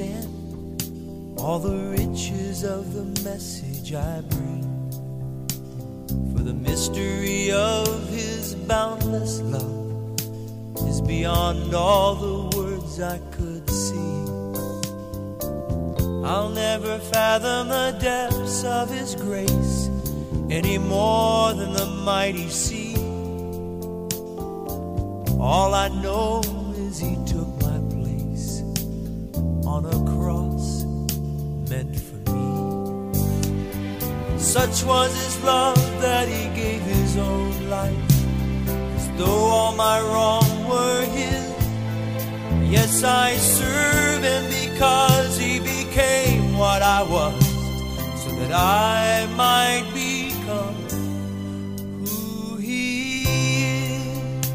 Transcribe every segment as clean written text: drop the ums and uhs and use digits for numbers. understand all the riches of the message I bring, for the mystery of his boundless love is beyond all the words I could sing. I'll never fathom the depths of his grace any more than the mighty sea. All I know is he took my place on a cross meant for me. Such was his love that he gave his own life, as though all my wrong were his. Yes, I serve him because he became what I was, so that I might become who he is.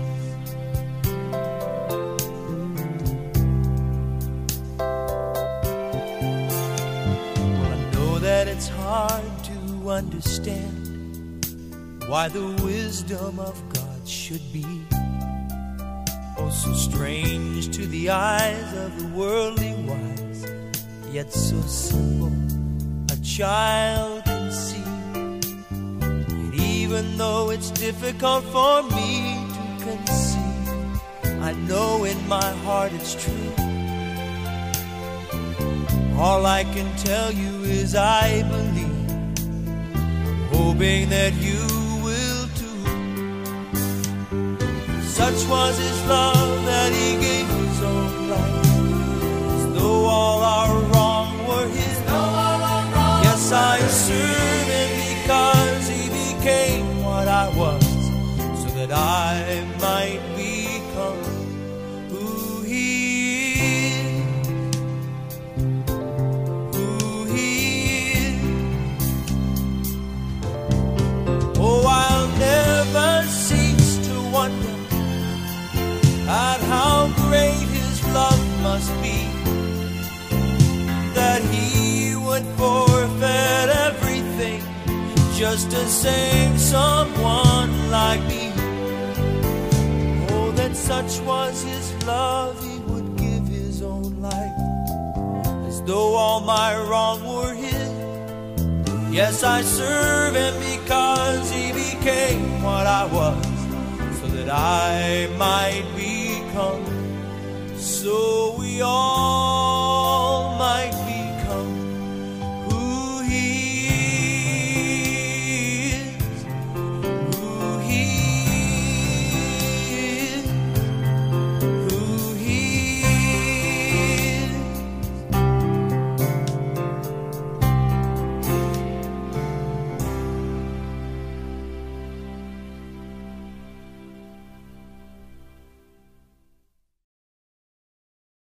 Well, I know that it's hard to understand why the wisdom of God should be so strange to the eyes of the worldly wise, yet so simple a child can see. And even though it's difficult for me to conceive, I know in my heart it's true. All I can tell you is I believe, hoping that you. Such was his love that he gave his own life, as though all our wrong were his. Yes, I serve him because he became what I was, so that I might become who he is. Who he is. Oh, I'll never cease to wonder at how great his love must be, that he would forfeit everything just to save someone like me. Oh, that such was his love, he would give his own life, as though all my wrong were his. Yes, I serve him because he became what I was, so that I might be. So we all